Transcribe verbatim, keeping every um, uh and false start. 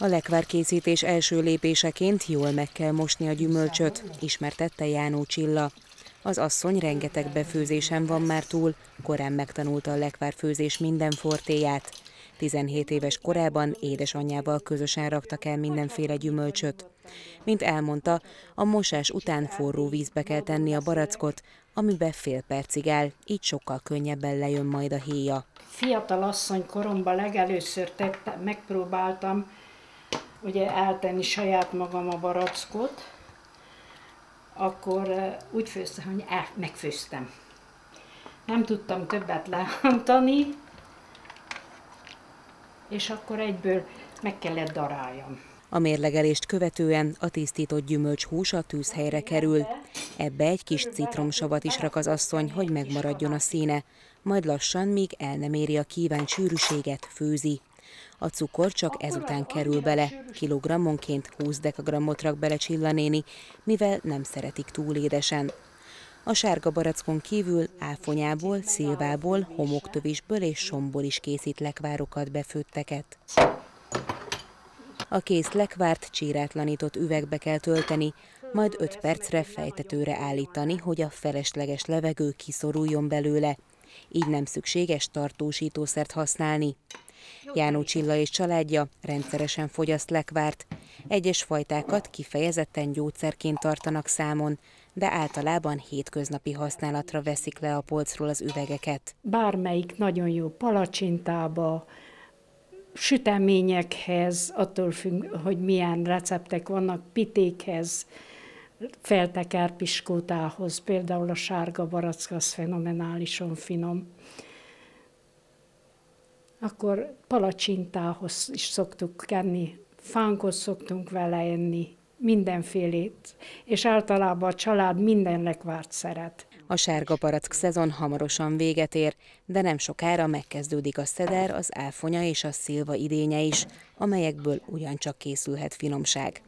A lekvárkészítés első lépéseként jól meg kell mosni a gyümölcsöt, ismertette Jánó Csilla. Az asszony rengeteg befőzésen van már túl, korán megtanulta a lekvárfőzés minden fortéját. tizenhét éves korában édesanyjával közösen raktak el mindenféle gyümölcsöt. Mint elmondta, a mosás után forró vízbe kell tenni a barackot, amiben fél percig áll, így sokkal könnyebben lejön majd a héja. Fiatal asszony koromban legelőször tettem, megpróbáltam ugye eltenni saját magam a barackot, akkor úgy főztem, hogy megfőztem. Nem tudtam többet lehántani, és akkor egyből meg kellett daráljam. A mérlegelést követően a tisztított gyümölcs hús a tűzhelyre kerül. Ebbe egy kis citromsavat is rak az asszony, hogy megmaradjon a színe. Majd lassan, míg el nem éri a kívánt sűrűséget, főzi. A cukor csak ezután kerül bele. Kilogrammonként húsz dekagrammot rak bele Csilla néni, mivel nem szeretik túl édesen. A sárga barackon kívül áfonyából, szilvából, homoktövisből és somból is készít lekvárokat, befőtteket. A kész lekvárt csírátlanított üvegbe kell tölteni, majd öt percre fejtetőre állítani, hogy a felesleges levegő kiszoruljon belőle. Így nem szükséges tartósítószert használni. Jánó Csilla és családja rendszeresen fogyaszt lekvárt. Egyes fajtákat kifejezetten gyógyszerként tartanak számon, de általában hétköznapi használatra veszik le a polcról az üvegeket. Bármelyik nagyon jó palacsintába, süteményekhez, attól függ, hogy milyen receptek vannak, pitékhez, feltekárpiskótához, például a sárga barack az fenomenálisan finom. Akkor palacsintához is szoktuk kenni, fánkot szoktunk vele enni, mindenfélét, és általában a család minden lekvárt szeret. A sárga barack szezon hamarosan véget ér, de nem sokára megkezdődik a szeder, az áfonya és a szilva idénye is, amelyekből ugyancsak készülhet finomság.